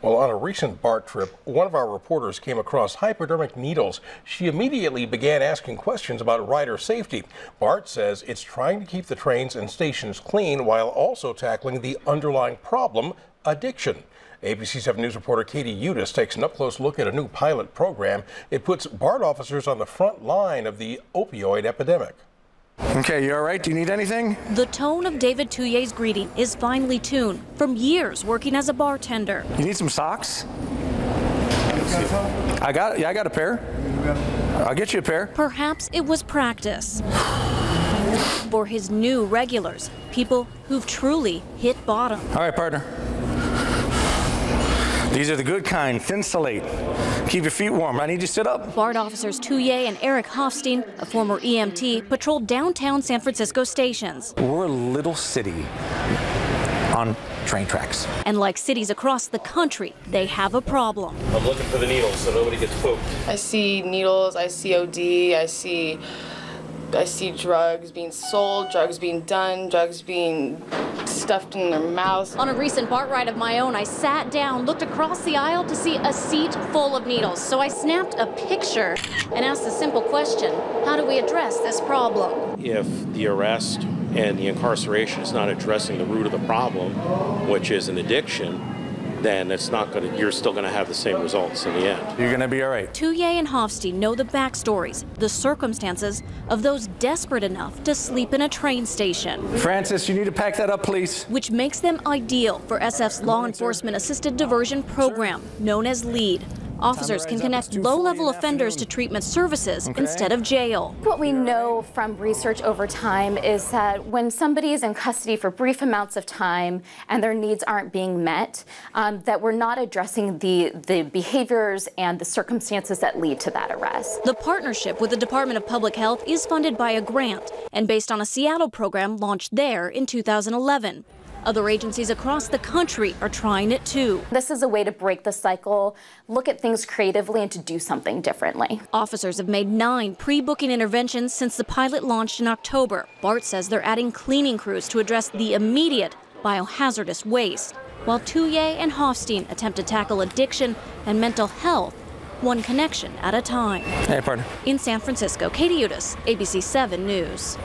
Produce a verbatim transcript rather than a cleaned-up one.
Well, on a recent BART trip, one of our reporters came across hypodermic needles. She immediately began asking questions about rider safety. BART says it's trying to keep the trains and stations clean while also tackling the underlying problem, addiction. A B C seven News reporter Katie Utis takes an up-close look at a new pilot program. It puts BART officers on the front line of the opioid epidemic. Okay, you all right? Do you need anything? The tone of David Touye's greeting is finely tuned from years working as a bartender. You need some socks? I got, yeah, I got a pair. I'll get you a pair. Perhaps it was practice for his new regulars, people who've truly hit bottom. All right, partner. These are the good kind, thin slate. Keep your feet warm. I need you to sit up. BART officers Touye and Eric Hofstein, a former E M T, patrolled downtown San Francisco stations. We're a little city on train tracks. And like cities across the country, they have a problem. I'm looking for the needles so nobody gets poked. I see needles, I see O D, I see, I see drugs being sold, drugs being done, drugs being stuffed in their mouths. On a recent BART ride of my own, I sat down, looked across the aisle to see a seat full of needles. So I snapped a picture and asked the simple question, how do we address this problem? If the arrest and the incarceration is not addressing the root of the problem, which is an addiction, then it's not going to, you're still going to have the same results in the end. You're going to be all right. Touye and Hofstein know the backstories, the circumstances of those desperate enough to sleep in a train station. Francis, you need to pack that up, please. Which makes them ideal for S F's law enforcement assisted diversion program, known as LEAD. Officers can connect low-level offenders to treatment services okay. instead of jail. What we know from research over time is that when somebody is in custody for brief amounts of time and their needs aren't being met, um, that we're not addressing the, the behaviors and the circumstances that lead to that arrest. The partnership with the Department of Public Health is funded by a grant and based on a Seattle program launched there in two thousand eleven. Other agencies across the country are trying it too. This is a way to break the cycle, look at things creatively, and to do something differently. Officers have made nine pre-booking interventions since the pilot launched in October. BART says they're adding cleaning crews to address the immediate biohazardous waste, while Touye and Hofstein attempt to tackle addiction and mental health, one connection at a time. Hey, partner. In San Francisco, Katie Utis, A B C seven News.